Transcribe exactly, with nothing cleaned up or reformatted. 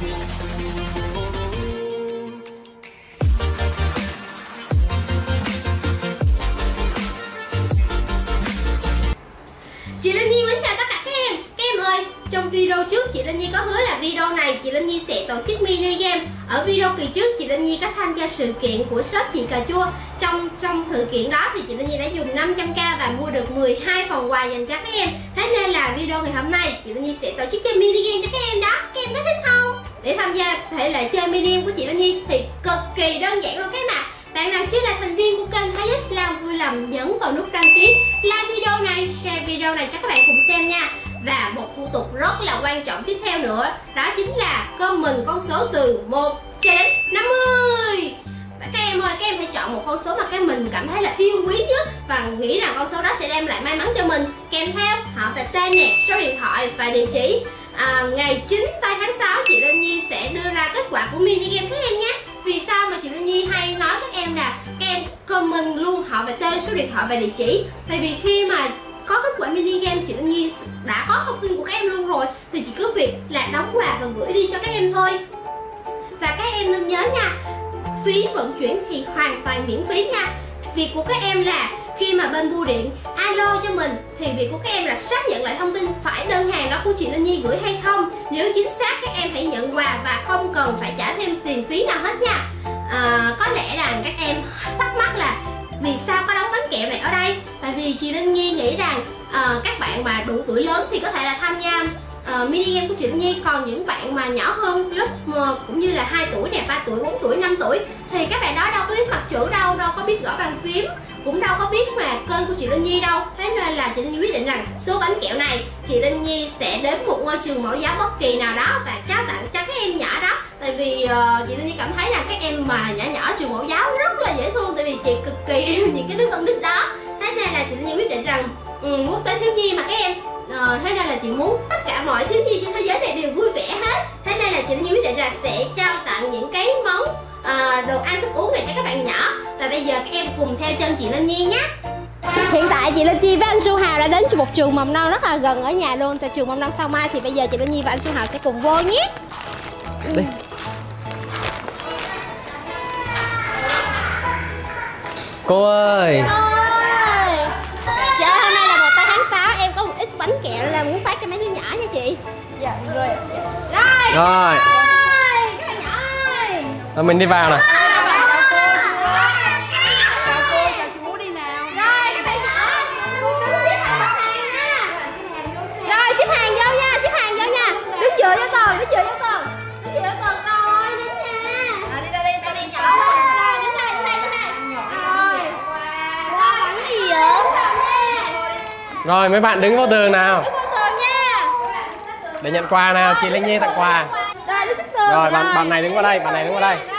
Chị Linh Nhi mến chào tất cả các em. Các em ơi, trong video trước chị Linh Nhi có hứa là video này chị Linh Nhi sẽ tổ chức mini game. Ở video kỳ trước chị Linh Nhi có tham gia sự kiện của shop chị Cà Chua. Trong trong sự kiện đó thì chị Linh Nhi đã dùng năm trăm k và mua được mười hai phần quà dành cho các em. Thế nên là video ngày hôm nay chị Linh Nhi sẽ tổ chức chơi mini game cho các em đó. Các em có thích không? Để tham gia thể lại chơi mini game của chị Linh Nhi thì cực kỳ đơn giản luôn các em ạ. Bạn nào chưa là thành viên của kênh Thế Giới Slime vui lòng nhấn vào nút đăng ký, like video này, share video này cho các bạn cùng xem nha. Và một thủ tục rất là quan trọng tiếp theo nữa, đó chính là comment con số từ một cho đến năm mươi. Và các em ơi, các em phải chọn một con số mà các mình cảm thấy là yêu quý nhất và nghĩ rằng con số đó sẽ đem lại may mắn cho mình. Kèm theo họ và tên nè, số điện thoại và địa chỉ. À, ngày chín tháng sáu chị Linh Nhi sẽ đưa ra kết quả của mini game các em nhé. Vì sao mà chị Linh Nhi hay nói các em là các em comment luôn họ về tên, số điện thoại và địa chỉ? Tại vì khi mà có kết quả mini game chị Linh Nhi đã có thông tin của các em luôn rồi, thì chỉ cứ việc là đóng quà và gửi đi cho các em thôi. Và các em nên nhớ nha, phí vận chuyển thì hoàn toàn miễn phí nha. Việc của các em là khi mà bên bưu điện alo cho mình thì việc của các em là xác nhận lại thông tin phải đơn hàng đó của chị Linh Nhi gửi hay không. Nếu chính xác các em hãy nhận quà và không cần phải trả thêm tiền phí nào hết nha. À, có lẽ là các em thắc mắc là vì sao có đóng bánh kẹo này ở đây? Tại vì chị Linh Nhi nghĩ rằng à, các bạn mà đủ tuổi lớn thì có thể là tham gia à, mini game của chị Linh Nhi, còn những bạn mà nhỏ hơn lớp cũng như là hai tuổi nè, ba tuổi, bốn tuổi, năm tuổi thì các bạn đó đâu có biết mặt chữ đâu, đâu có biết gõ bàn phím, cũng đâu có biết mà kênh của chị Linh Nhi đâu. Thế nên là chị Linh Nhi quyết định rằng số bánh kẹo này chị Linh Nhi sẽ đến một ngôi trường mẫu giáo bất kỳ nào đó và trao tặng cho các em nhỏ đó. Tại vì uh, chị Linh Nhi cảm thấy là các em mà nhỏ nhỏ trường mẫu giáo rất là dễ thương, tại vì chị cực kỳ yêu những cái đứa con nít đó. Thế nên là chị Linh Nhi quyết định rằng um, quốc tế thiếu nhi mà các em, uh, thế nên là chị muốn tất cả mọi thiếu nhi trên thế giới này đều vui vẻ hết. Thế nên là chị Linh Nhi quyết định là sẽ trao tặng những cái món uh, đồ ăn thức uống này cho các bạn nhỏ. Và bây giờ các em cùng theo chân chị Linh Nhi nhé. Hiện tại chị Linh Nhi với anh Xuân Hào đã đến một trường mầm non rất là gần ở nhà luôn, tại trường mầm non Sao Mai. Thì bây giờ chị Linh Nhi và anh Xuân Hào sẽ cùng vô nhé. Đi. Cô ơi. Trời ơi, hôm nay là mùng một tháng sáu, em có một ít bánh kẹo là muốn phát cho mấy đứa nhỏ nha chị. Dạ rồi. Rồi. Rồi. Các bạn nhỏ ơi. Rồi mình đi vào nè. Rồi mấy bạn đứng vô tường nào. Đứng vô tường nha. Để nhận quà nào, chị Linh Nhi tặng quà. Rồi, bạn bạn này đứng qua đây, bạn này đứng qua đây.